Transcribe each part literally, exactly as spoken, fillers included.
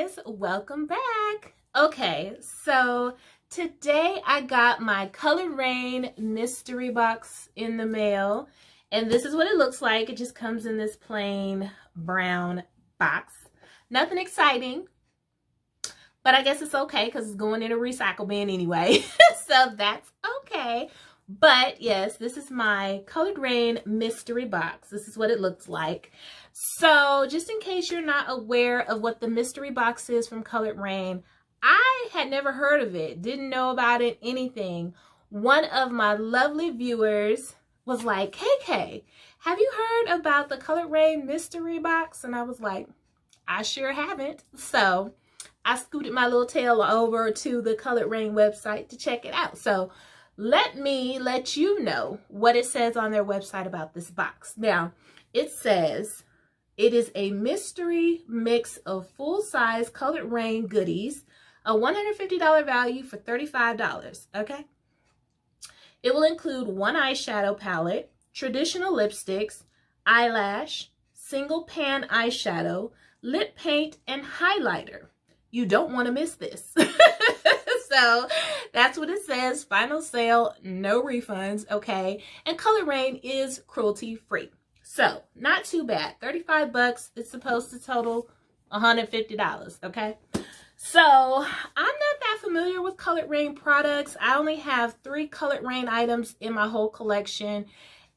guys, welcome back. Okay, so today I got my Coloured Raine mystery box in the mail, and this is what it looks like. It just comes in this plain brown box. Nothing exciting, but I guess it's okay because it's going in a recycle bin anyway, so that's okay. But yes, this is my Coloured Raine mystery box. This is what it looks like. So just in case you're not aware of what the mystery box is from Coloured Raine, I had never heard of it, didn't know about it, anything. One of my lovely viewers was like, K K, have you heard about the Coloured Raine mystery box? And I was like, I sure haven't. So I scooted my little tail over to the Coloured Raine website to check it out. So let me let you know what it says on their website about this box. Now, it says, it is a mystery mix of full-size Coloured Raine goodies, a one hundred fifty dollar value for thirty-five dollars, okay? It will include one eyeshadow palette, traditional lipsticks, eyelash, single pan eyeshadow, lip paint, and highlighter. You don't want to miss this. So that's what it says. Final sale, no refunds, okay? And Coloured Raine is cruelty free. So not too bad. thirty-five bucks. It's supposed to total one hundred fifty dollars, okay? So I'm not that familiar with Coloured Raine products. I only have three Coloured Raine items in my whole collection,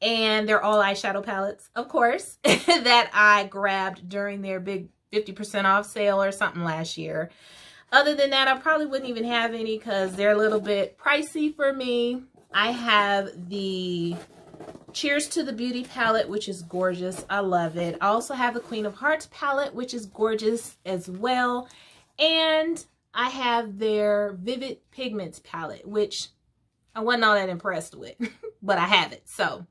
and they're all eyeshadow palettes, of course, that I grabbed during their big fifty percent off sale or something last year. Other than that, I probably wouldn't even have any because they're a little bit pricey for me. I have the Cheers to the Beauty palette, which is gorgeous. I love it. I also have the Queen of Hearts palette, which is gorgeous as well. And I have their Vivid Pigments palette, which I wasn't all that impressed with, but I have it. So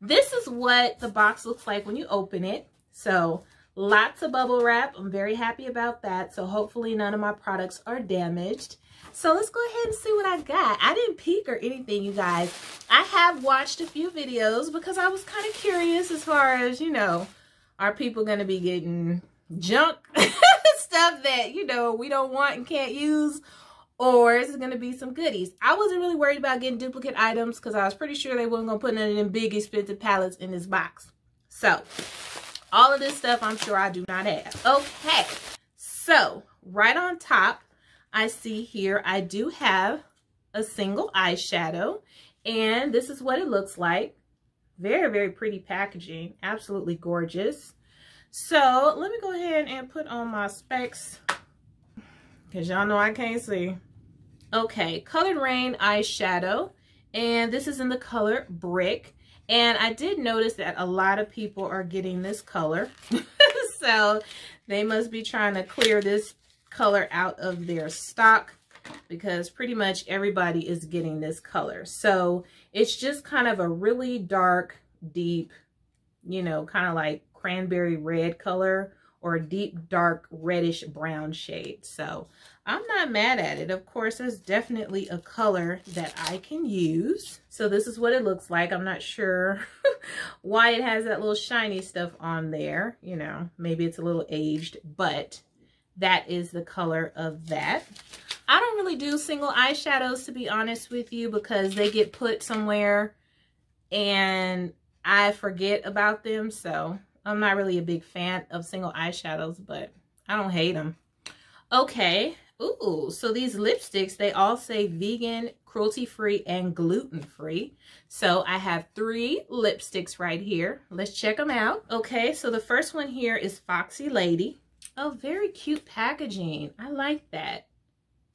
this is what the box looks like when you open it. So lots of bubble wrap. I'm very happy about that. So hopefully none of my products are damaged. So let's go ahead and see what I got. I didn't peek or anything, you guys. I have watched a few videos because I was kind of curious as far as, you know, are people going to be getting junk stuff that, you know, we don't want and can't use? Or is it going to be some goodies? I wasn't really worried about getting duplicate items because I was pretty sure they weren't going to put none of them big expensive palettes in this box. So all of this stuff, I'm sure I do not have. Okay, so right on top, I see here I do have a single eyeshadow, and this is what it looks like. Very, very pretty packaging. Absolutely gorgeous. So let me go ahead and put on my specs because y'all know I can't see. Okay, Coloured Raine eyeshadow, and this is in the color Brick. And I did notice that a lot of people are getting this color. So they must be trying to clear this color out of their stock because pretty much everybody is getting this color. So it's just kind of a really dark, deep, you know, kind of like cranberry red color or a deep, dark, reddish brown shade. So I'm not mad at it. Of course, it's definitely a color that I can use. So this is what it looks like. I'm not sure why it has that little shiny stuff on there. You know, maybe it's a little aged, but that is the color of that. I don't really do single eyeshadows, to be honest with you, because they get put somewhere and I forget about them. So I'm not really a big fan of single eyeshadows, but I don't hate them. Okay. Ooh, so these lipsticks, they all say vegan, cruelty-free, and gluten-free. So I have three lipsticks right here. Let's check them out. Okay, so the first one here is Foxy Lady. Oh, very cute packaging. I like that.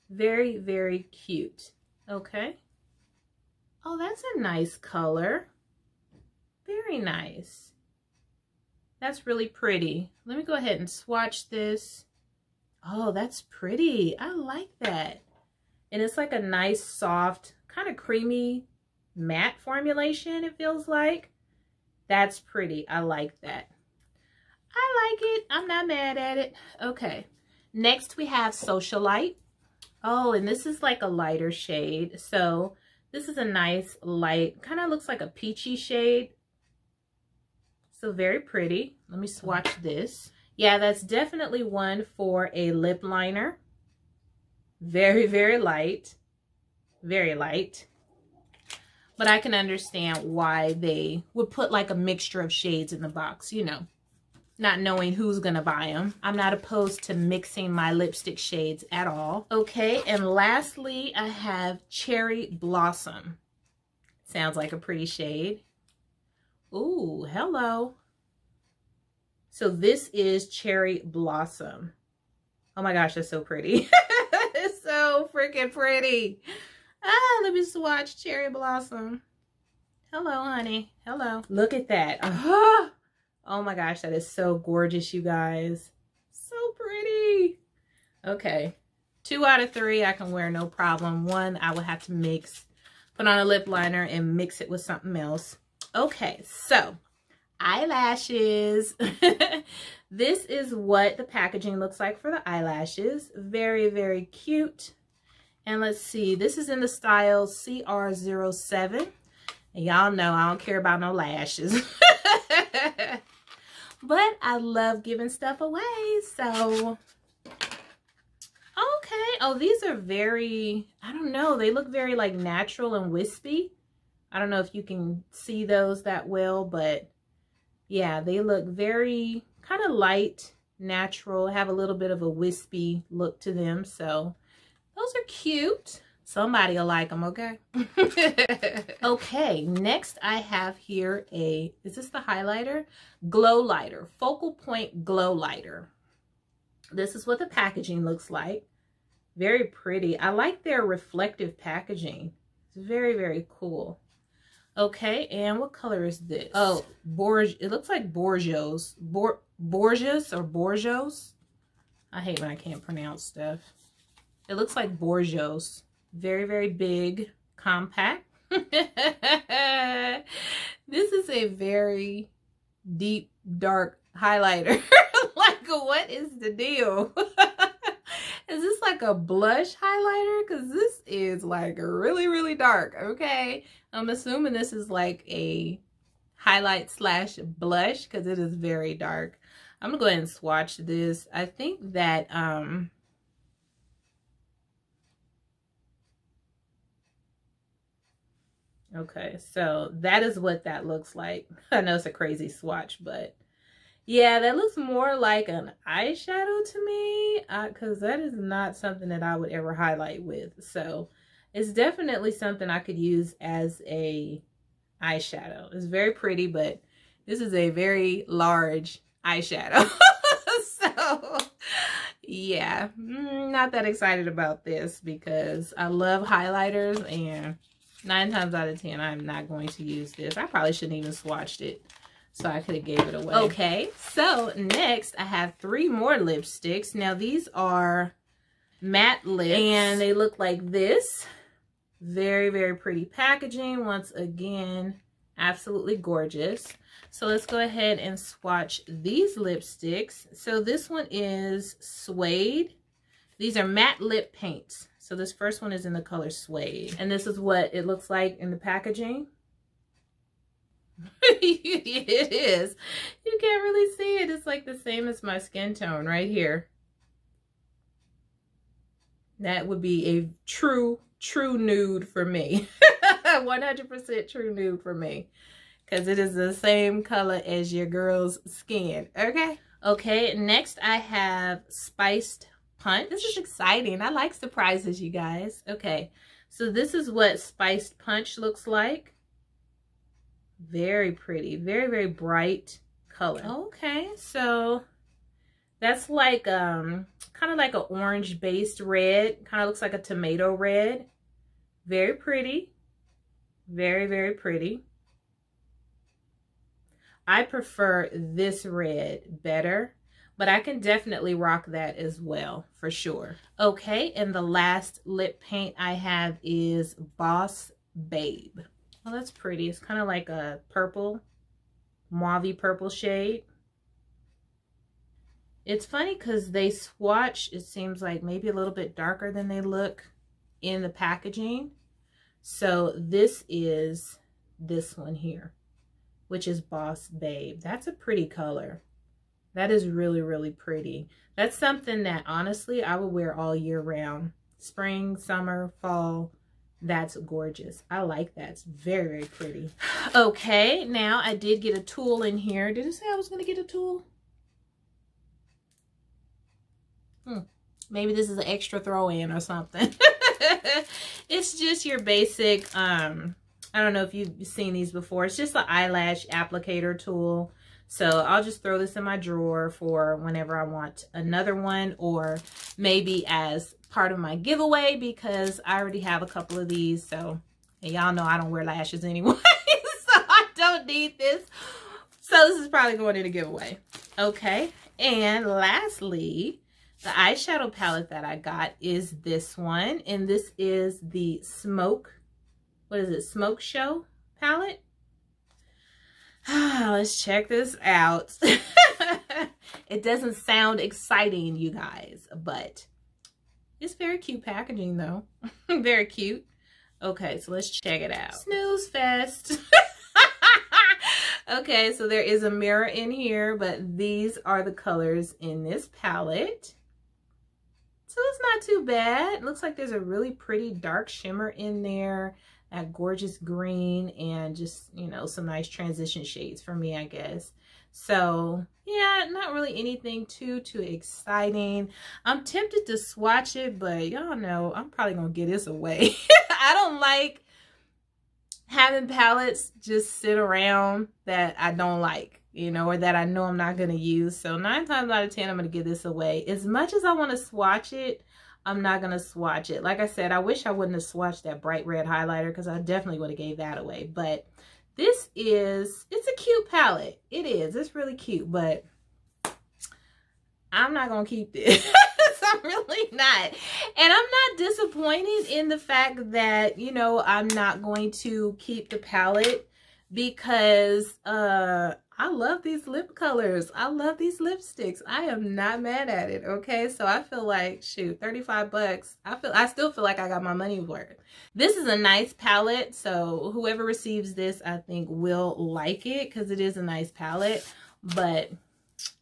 Very, very cute. Okay. Oh, that's a nice color. Very nice. That's really pretty. Let me go ahead and swatch this. Oh, that's pretty. I like that. And it's like a nice, soft, kind of creamy matte formulation, it feels like. That's pretty. I like that. I like it. I'm not mad at it. Okay. Next, we have Socialite. Oh, and this is like a lighter shade. So this is a nice light, kind of looks like a peachy shade. So very pretty. Let me swatch this. Yeah, that's definitely one for a lip liner. Very, very light. Very light. But I can understand why they would put like a mixture of shades in the box, you know, not knowing who's going to buy them. I'm not opposed to mixing my lipstick shades at all. Okay, and lastly, I have Cherry Blossom. Sounds like a pretty shade. Ooh, hello. So this is Cherry Blossom. Oh my gosh, that's so pretty. It's so freaking pretty. Ah, let me swatch Cherry Blossom. Hello, honey. Hello. Look at that. Uh-huh. Oh my gosh, that is so gorgeous, you guys. So pretty. Okay. Two out of three I can wear no problem. One, I would have to mix, put on a lip liner and mix it with something else. Okay, so eyelashes. This is what the packaging looks like for the eyelashes. Very, very cute. And let's see, this is in the style C R zero seven. And y'all know I don't care about no lashes. But I love giving stuff away, so. Okay, oh, these are very, I don't know, they look very like natural and wispy. I don't know if you can see those that well, but yeah, they look very kind of light, natural, have a little bit of a wispy look to them. So those are cute. Somebody will like them, okay? Okay, next I have here a, is this the highlighter? Glow lighter, focal point glow lighter. This is what the packaging looks like. Very pretty. I like their reflective packaging. It's very, very cool. Okay, and what color is this? Oh, Borg. It looks like Borgios. Bor Borgias or Borgios. I hate when I can't pronounce stuff. It looks like Borgios. Very, very big, compact. This is a very deep, dark highlighter. Like, what is the deal? Is this like a blush highlighter? Because this is like really, really dark, okay? I'm assuming this is like a highlight slash blush because it is very dark. I'm going to go ahead and swatch this. I think that, um, okay, so that is what that looks like. I know it's a crazy swatch, but yeah, that looks more like an eyeshadow to me because uh, that is not something that I would ever highlight with. So it's definitely something I could use as a eyeshadow. It's very pretty, but this is a very large eyeshadow. So yeah, not that excited about this because I love highlighters and nine times out of ten, I'm not going to use this. I probably shouldn't even swatched it, so I could have gave it away. Okay, so next I have three more lipsticks. Now these are matte lips, and they look like this. Very, very pretty packaging. Once again, absolutely gorgeous. So let's go ahead and swatch these lipsticks. So this one is Suede. These are matte lip paints. So this first one is in the color Suede. And this is what it looks like in the packaging. It is. You can't really see it. It's like the same as my skin tone right here. That would be a true, true nude for me. one hundred percent true nude for me. Because it is the same color as your girl's skin. Okay? Okay, next I have Spiced Punch. This is exciting. I like surprises, you guys. Okay, so this is what Spiced Punch looks like. Very pretty. Very, very bright color. Okay, so that's like um kind of like an orange-based red. Kind of looks like a tomato red. Very pretty. Very, very pretty. I prefer this red better. But I can definitely rock that as well, for sure. Okay, and the last lip paint I have is Boss Babe. Oh, that's pretty. It's kind of like a purple, mauve-y purple shade. It's funny because they swatch, it seems like maybe a little bit darker than they look in the packaging. So this is this one here, which is Boss Babe. That's a pretty color. That is really, really pretty. That's something that honestly I would wear all year round. Spring, summer, fall. That's gorgeous. I like that. It's very, very pretty. Okay, now I did get a tulle in here. Did it say I was going to get a tulle? Hmm. Maybe this is an extra throw-in or something. It's just your basic, um, I don't know if you've seen these before. It's just an eyelash applicator tool. So I'll just throw this in my drawer for whenever I want another one, or maybe as part of my giveaway, because I already have a couple of these. So, and y'all know I don't wear lashes anyway, so I don't need this. So this is probably going in a giveaway. Okay, and lastly, the eyeshadow palette that I got is this one, and this is the Smoke, what is it, Smoke Show palette. Ah, let's check this out. It doesn't sound exciting, you guys, but it's very cute packaging, though. Very cute. Okay, so let's check it out. Snooze fest. Okay, so there is a mirror in here, but these are the colors in this palette. So it's not too bad. It looks like there's a really pretty dark shimmer in there, that gorgeous green, and just, you know, some nice transition shades for me, I guess. So yeah, not really anything too too exciting. I'm tempted to swatch it, but y'all know I'm probably gonna get this away. I don't like having palettes just sit around that I don't like, you know, or that I know I'm not gonna use. So nine times out of ten, I'm gonna give this away. As much as I want to swatch it, I'm not going to swatch it. Like I said, I wish I wouldn't have swatched that bright red highlighter, because I definitely would have gave that away. But this is, it's a cute palette. It is. It's really cute, but I'm not going to keep this. I'm really not. And I'm not disappointed in the fact that, you know, I'm not going to keep the palette, because uh, I love these lip colors. I love these lipsticks. I am not mad at it, okay? So I feel like, shoot, thirty-five bucks. I feel, I still feel like I got my money's worth. This is a nice palette, so whoever receives this, I think, will like it, because it is a nice palette, but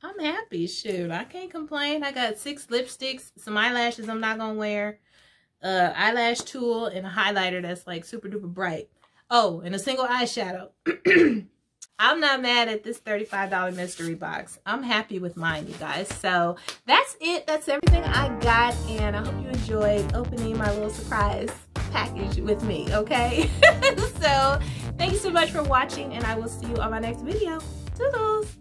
I'm happy, shoot. I can't complain. I got six lipsticks, some eyelashes I'm not gonna wear, uh, eyelash tool, and a highlighter that's like super duper bright. Oh, and a single eyeshadow. I'm not mad at this thirty-five dollar mystery box. I'm happy with mine, you guys. So that's it. That's everything I got. And I hope you enjoyed opening my little surprise package with me, okay? So thank you so much for watching, and I will see you on my next video. Toodles!